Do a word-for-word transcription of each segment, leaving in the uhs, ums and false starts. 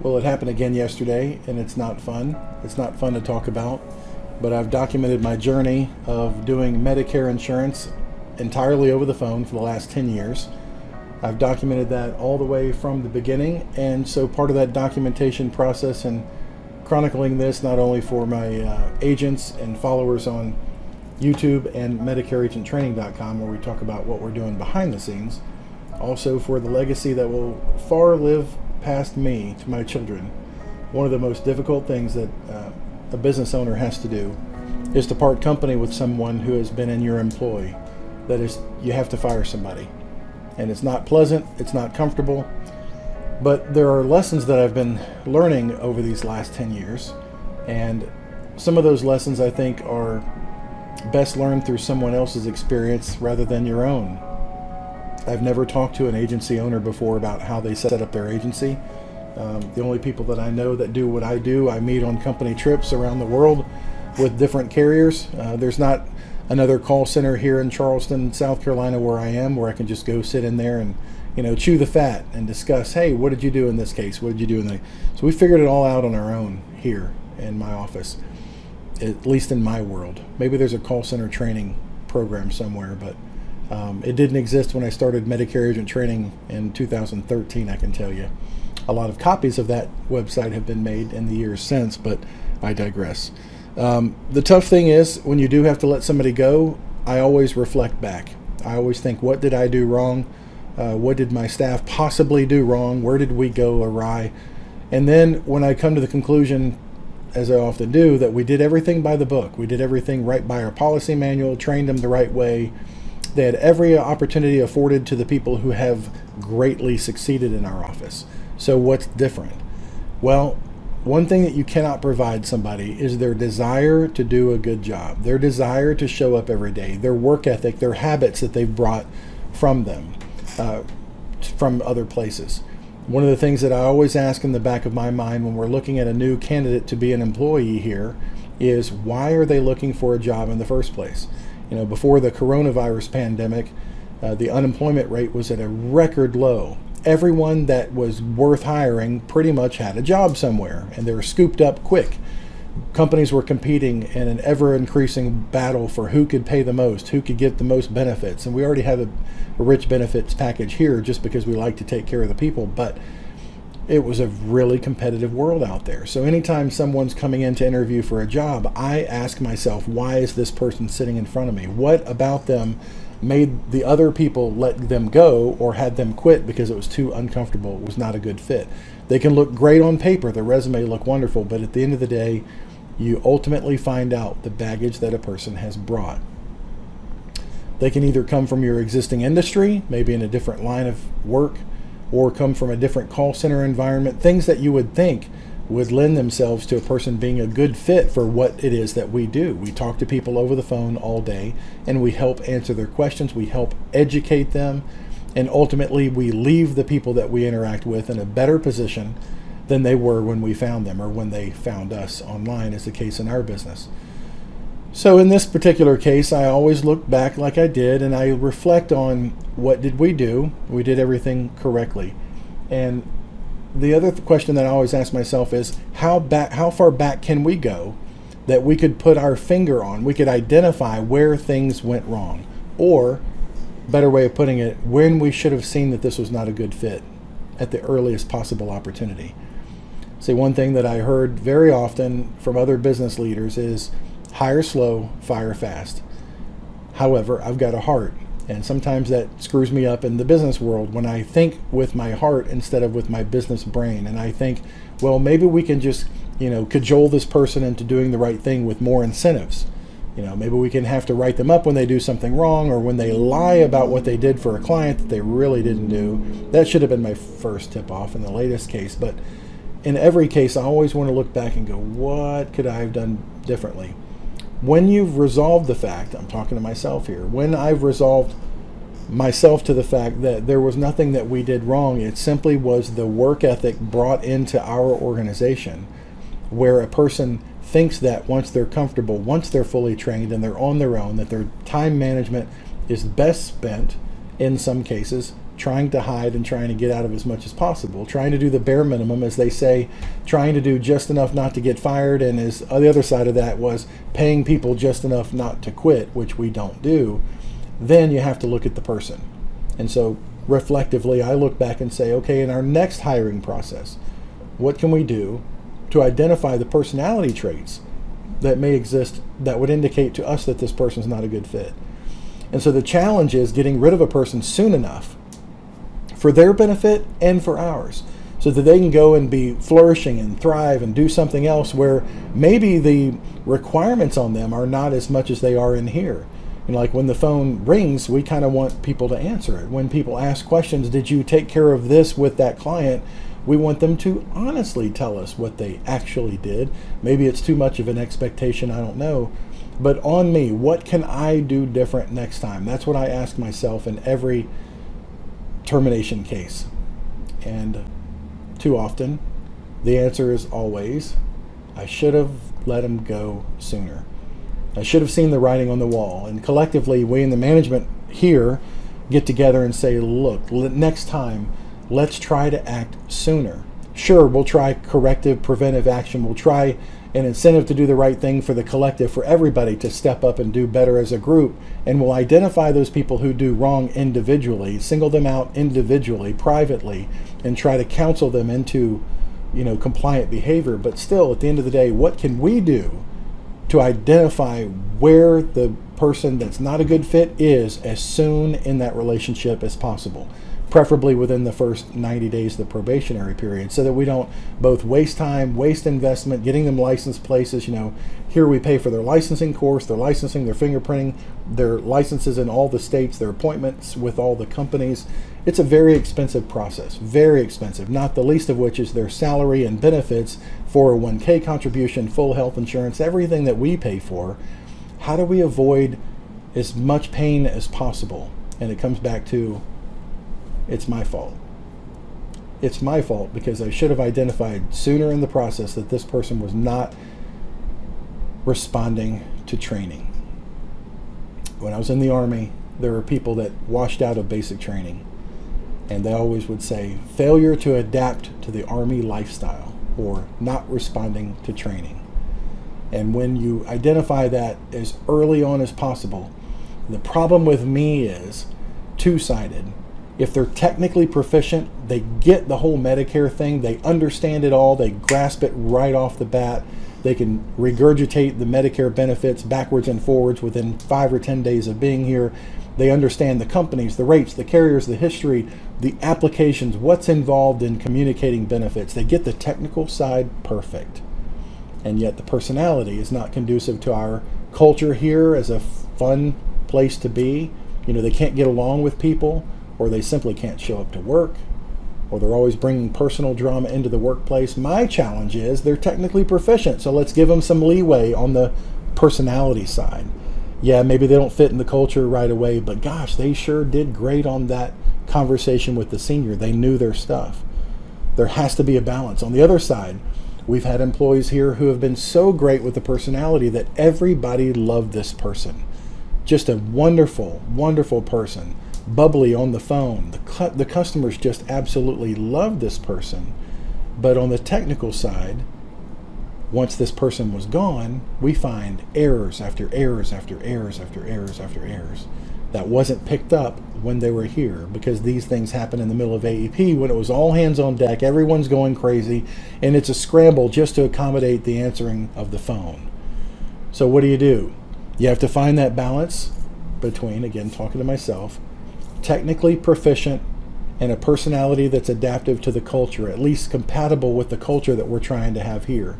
Well, it happened again yesterday, and it's not fun. It's not fun to talk about, but I've documented my journey of doing Medicare insurance entirely over the phone for the last ten years. I've documented that all the way from the beginning, and so part of that documentation process and chronicling this not only for my uh, agents and followers on YouTube and Medicare Agent Training dot com, where we talk about what we're doing behind the scenes, also for the legacy that will far live past me to my children. One of the most difficult things that uh, a business owner has to do is to part company with someone who has been in your employ. That is, you have to fire somebody. And it's not pleasant, it's not comfortable, but there are lessons that I've been learning over these last ten years, and some of those lessons I think are best learned through someone else's experience rather than your own. I've never talked to an agency owner before about how they set up their agency. Um, the only people that I know that do what I do, I meet on company trips around the world with different carriers. Uh, there's not another call center here in Charleston, South Carolina, where I am, where I can just go sit in there and, you know, chew the fat and discuss, hey, what did you do in this case? What did you do in that? So we figured it all out on our own here in my office, at least in my world. Maybe there's a call center training program somewhere, but um, it didn't exist when I started Medicare Agent Training in two thousand thirteen, I can tell you. A lot of copies of that website have been made in the years since, but I digress. Um, the tough thing is, when you do have to let somebody go, I always reflect back. I always think, what did I do wrong? Uh, what did my staff possibly do wrong? Where did we go awry? And then when I come to the conclusion, as I often do, that we did everything by the book. We did everything right by our policy manual, trained them the right way. They had every opportunity afforded to the people who have greatly succeeded in our office. So what's different? Well, one thing that you cannot provide somebody is their desire to do a good job, their desire to show up every day, their work ethic, their habits that they've brought from them, uh, from other places. One of the things that I always ask in the back of my mind when we're looking at a new candidate to be an employee here is, why are they looking for a job in the first place? You know, before the coronavirus pandemic, uh, the unemployment rate was at a record low. Everyone that was worth hiring pretty much had a job somewhere, and they were scooped up quick. Companies were competing in an ever-increasing battle for who could pay the most, who could get the most benefits, and we already have a, a rich benefits package here just because we like to take care of the people, but it was a really competitive world out there. So anytime someone's coming in to interview for a job, I ask myself, why is this person sitting in front of me? What about them made the other people let them go or had them quit because it was too uncomfortable? It was not a good fit. They can look great on paper, their resume look wonderful, but at the end of the day, you ultimately find out the baggage that a person has brought. They can either come from your existing industry, maybe in a different line of work, or come from a different call center environment, things that you would think would lend themselves to a person being a good fit for what it is that we do. We talk to people over the phone all day, and we help answer their questions, we help educate them, and ultimately we leave the people that we interact with in a better position than they were when we found them or when they found us online, is the case in our business. So in this particular case, I always look back like I did, and I reflect on, what did we do? We did everything correctly. And the other th question that I always ask myself is, how back, how far back can we go that we could put our finger on? We could identify where things went wrong, or better way of putting it, when we should have seen that this was not a good fit at the earliest possible opportunity. See, one thing that I heard very often from other business leaders is, hire slow, fire fast. However, I've got a heart. And sometimes that screws me up in the business world when I think with my heart instead of with my business brain. And I think, well, maybe we can just, you know, cajole this person into doing the right thing with more incentives. You know, maybe we can have to write them up when they do something wrong, or when they lie about what they did for a client that they really didn't do. That should have been my first tip off in the latest case. But in every case, I always want to look back and go, what could I have done differently? When you've resolved the fact, I'm talking to myself here, when I've resolved myself to the fact that there was nothing that we did wrong, it simply was the work ethic brought into our organization, where a person thinks that once they're comfortable, once they're fully trained and they're on their own, that their time management is best spent, in some cases, trying to hide and trying to get out of as much as possible, trying to do the bare minimum, as they say, trying to do just enough not to get fired, and as the other side of that was paying people just enough not to quit, which we don't do. Then you have to look at the person. And so reflectively, I look back and say, okay, in our next hiring process, what can we do to identify the personality traits that may exist that would indicate to us that this person's not a good fit? And so the challenge is getting rid of a person soon enough for their benefit and for ours, so that they can go and be flourishing and thrive and do something else where maybe the requirements on them are not as much as they are in here. And like when the phone rings, we kind of want people to answer it. When people ask questions, did you take care of this with that client? We want them to honestly tell us what they actually did. Maybe it's too much of an expectation, I don't know. But on me, what can I do different next time? That's what I ask myself in every termination case. And too often, the answer is always, I should have let him go sooner. I should have seen the writing on the wall. And collectively, we in the management here get together and say, look, next time, let's try to act sooner. Sure, we'll try corrective, preventive action. We'll try an incentive to do the right thing for the collective, for everybody to step up and do better as a group. And we'll identify those people who do wrong individually, single them out individually, privately, and try to counsel them into, you know, compliant behavior. But still, at the end of the day, what can we do to identify where the person that's not a good fit is as soon in that relationship as possible? Preferably within the first ninety days of the probationary period, so that we don't both waste time, waste investment, getting them licensed places. You know, here we pay for their licensing course, their licensing, their fingerprinting, their licenses in all the states, their appointments with all the companies. It's a very expensive process, very expensive, not the least of which is their salary and benefits, four oh one K contribution, full health insurance, everything that we pay for. How do we avoid as much pain as possible? And it comes back to, it's my fault. It's my fault because I should have identified sooner in the process that this person was not responding to training. When I was in the Army, there were people that washed out of basic training, and they always would say, failure to adapt to the Army lifestyle, or not responding to training. And when you identify that as early on as possible, the problem with me is two-sided. If they're technically proficient, they get the whole Medicare thing, they understand it all, they grasp it right off the bat, they can regurgitate the Medicare benefits backwards and forwards within five or ten days of being here. They understand the companies, the rates, the carriers, the history, the applications, what's involved in communicating benefits. They get the technical side perfect. And yet the personality is not conducive to our culture here as a fun place to be. You know, they can't get along with people, or they simply can't show up to work, or they're always bringing personal drama into the workplace. My challenge is they're technically proficient, so let's give them some leeway on the personality side. Yeah, maybe they don't fit in the culture right away, but gosh, they sure did great on that conversation with the senior. They knew their stuff. There has to be a balance. On the other side, we've had employees here who have been so great with the personality that everybody loved this person. Just a wonderful, wonderful person. Bubbly on the phone. The, cu the customers just absolutely love this person. But on the technical side, once this person was gone, we find errors after errors after errors after errors after errors that wasn't picked up when they were here, because these things happen in the middle of A E P when it was all hands on deck, everyone's going crazy, and it's a scramble just to accommodate the answering of the phone. So what do you do? You have to find that balance between, again, talking to myself, technically proficient and a personality that's adaptive to the culture, at least compatible with the culture that we're trying to have here.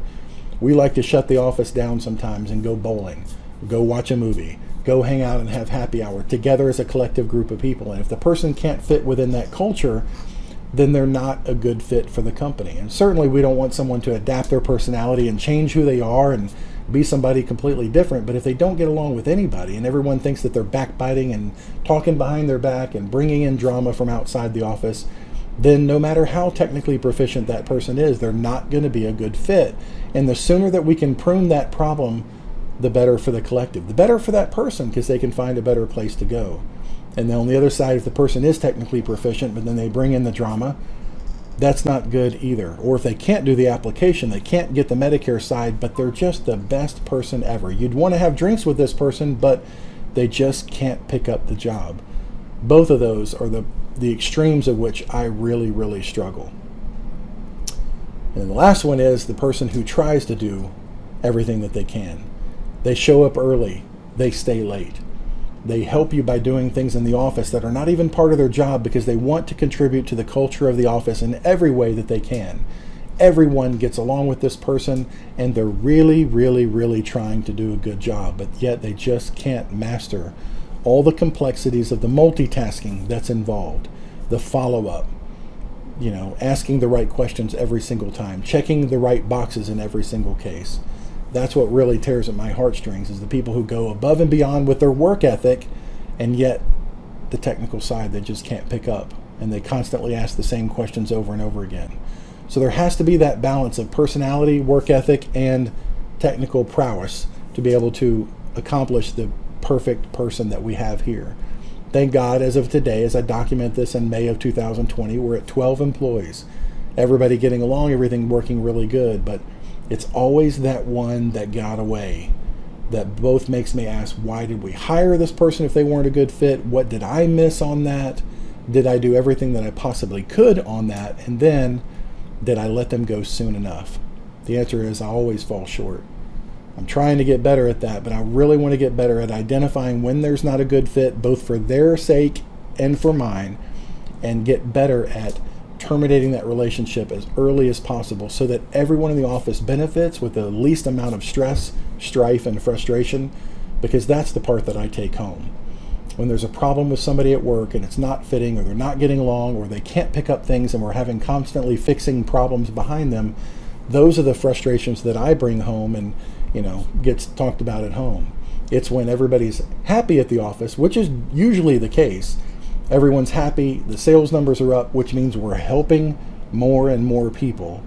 We like to shut the office down sometimes and go bowling, go watch a movie, go hang out and have happy hour together as a collective group of people. And if the person can't fit within that culture, then they're not a good fit for the company. And certainly we don't want someone to adapt their personality and change who they are and be somebody completely different. But if they don't get along with anybody and everyone thinks that they're backbiting and talking behind their back and bringing in drama from outside the office, then no matter how technically proficient that person is, they're not going to be a good fit. And the sooner that we can prune that problem, the better for the collective, the better for that person, because they can find a better place to go. And then on the other side, if the person is technically proficient, but then they bring in the drama, that's not good either. Or if they can't do the application, they can't get the Medicare side, but they're just the best person ever. You'd want to have drinks with this person, but they just can't pick up the job. Both of those are the, the extremes of which I really, really struggle. And the last one is the person who tries to do everything that they can. They show up early, they stay late. They help you by doing things in the office that are not even part of their job because they want to contribute to the culture of the office in every way that they can. Everyone gets along with this person and they're really, really, really trying to do a good job, but yet they just can't master all the complexities of the multitasking that's involved, the follow-up, you know, asking the right questions every single time, checking the right boxes in every single case. That's what really tears at my heartstrings, is the people who go above and beyond with their work ethic, and yet the technical side they just can't pick up, and they constantly ask the same questions over and over again. So there has to be that balance of personality, work ethic, and technical prowess to be able to accomplish the perfect person that we have here. Thank God, as of today, as I document this in May of two thousand twenty, we're at twelve employees. Everybody getting along, everything working really good, but it's always that one that got away that both makes me ask, why did we hire this person if they weren't a good fit? What did I miss on that? Did I do everything that I possibly could on that? And then did I let them go soon enough? The answer is I always fall short. I'm trying to get better at that, but I really want to get better at identifying when there's not a good fit, both for their sake and for mine, and get better at terminating that relationship as early as possible so that everyone in the office benefits with the least amount of stress, strife, and frustration, because that's the part that I take home. When there's a problem with somebody at work and it's not fitting, or they're not getting along, or they can't pick up things, and we're having constantly fixing problems behind them, those are the frustrations that I bring home and, you know, gets talked about at home. It's when everybody's happy at the office, which is usually the case. Everyone's happy, the sales numbers are up, which means we're helping more and more people,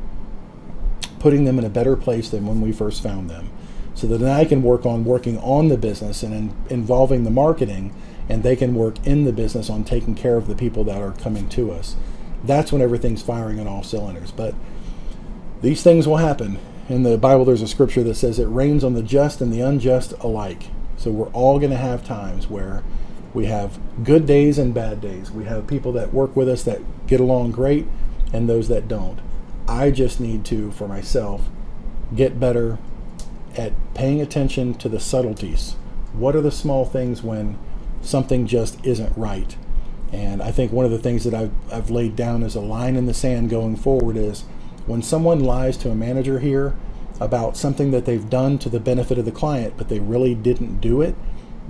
putting them in a better place than when we first found them, so that then I can work on working on the business and in involving the marketing, and they can work in the business on taking care of the people that are coming to us. That's when everything's firing on all cylinders. But these things will happen. In the Bible, there's a scripture that says it rains on the just and the unjust alike. So we're all going to have times where we have good days and bad days. We have people that work with us that get along great and those that don't. I just need to, for myself, get better at paying attention to the subtleties. What are the small things when something just isn't right? And I think one of the things that I've, I've laid down as a line in the sand going forward is when someone lies to a manager here about something that they've done to the benefit of the client, but they really didn't do it,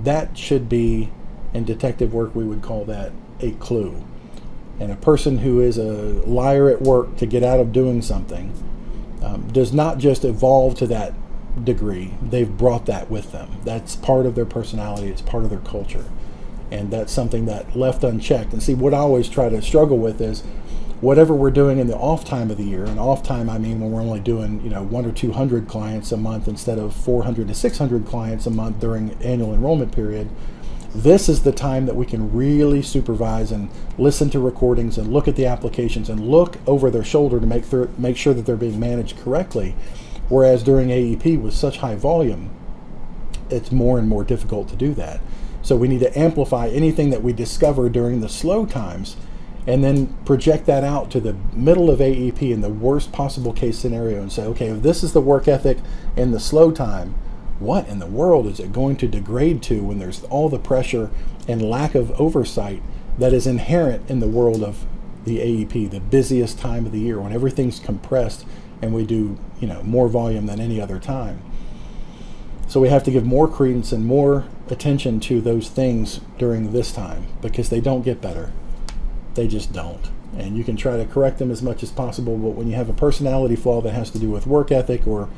that should be, in detective work, we would call that a clue. And a person who is a liar at work to get out of doing something um, does not just evolve to that degree. They've brought that with them. That's part of their personality. It's part of their culture. And that's something that left unchecked. And see, what I always try to struggle with is whatever we're doing in the off time of the year, and off time I mean when we're only doing, you know, one or two hundred clients a month instead of four hundred to six hundred clients a month during annual enrollment period, this is the time that we can really supervise and listen to recordings and look at the applications and look over their shoulder to make, make sure that they're being managed correctly. Whereas during A E P, with such high volume, it's more and more difficult to do that. So we need to amplify anything that we discover during the slow times and then project that out to the middle of A E P in the worst possible case scenario and say, okay, if this is the work ethic in the slow time, what in the world is it going to degrade to when there's all the pressure and lack of oversight that is inherent in the world of the A E P, the busiest time of the year, when everything's compressed and we do, you know, more volume than any other time. So we have to give more credence and more attention to those things during this time, because they don't get better. They just don't. And you can try to correct them as much as possible, but when you have a personality flaw that has to do with work ethic or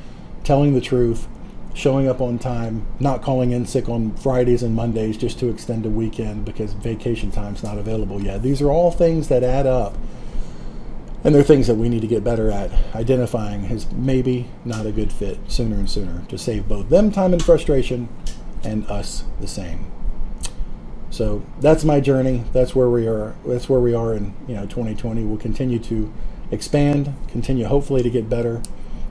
telling the truth, showing up on time, not calling in sick on Fridays and Mondays just to extend a weekend because vacation time's not available yet. These are all things that add up, and they're things that we need to get better at identifying as maybe not a good fit sooner and sooner to save both them time and frustration and us the same. So that's my journey. That's where we are. That's where we are in you know twenty twenty. We'll continue to expand, continue hopefully to get better.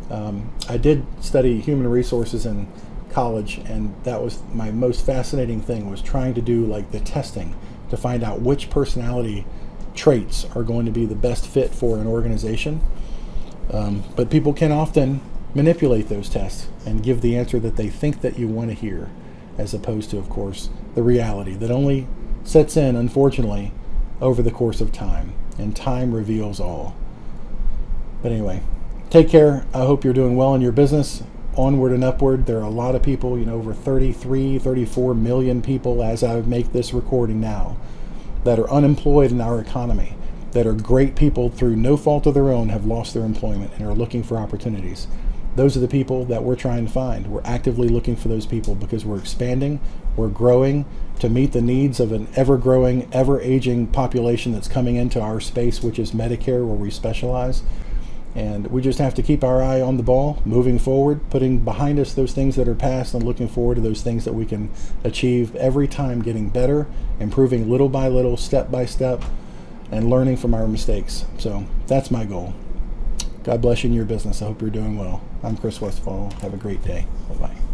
Um, I did study human resources in college, and that was my most fascinating thing, was trying to do like the testing to find out which personality traits are going to be the best fit for an organization. Um, but people can often manipulate those tests and give the answer that they think that you want to hear, as opposed to, of course, the reality that only sets in, unfortunately, over the course of time, and time reveals all. But anyway, take care. I hope you're doing well in your business. Onward and upward. There are a lot of people, you know, over thirty-three, thirty-four million people as I make this recording now that are unemployed in our economy, that are great people through no fault of their own have lost their employment and are looking for opportunities. Those are the people that we're trying to find. We're actively looking for those people because we're expanding, we're growing to meet the needs of an ever-growing, ever-aging population that's coming into our space, which is Medicare, where we specialize. And we just have to keep our eye on the ball, moving forward, putting behind us those things that are past and looking forward to those things that we can achieve every time, getting better, improving little by little, step by step, and learning from our mistakes. So that's my goal. God bless you in your business. I hope you're doing well. I'm Chris Westfall. Have a great day. Bye-bye.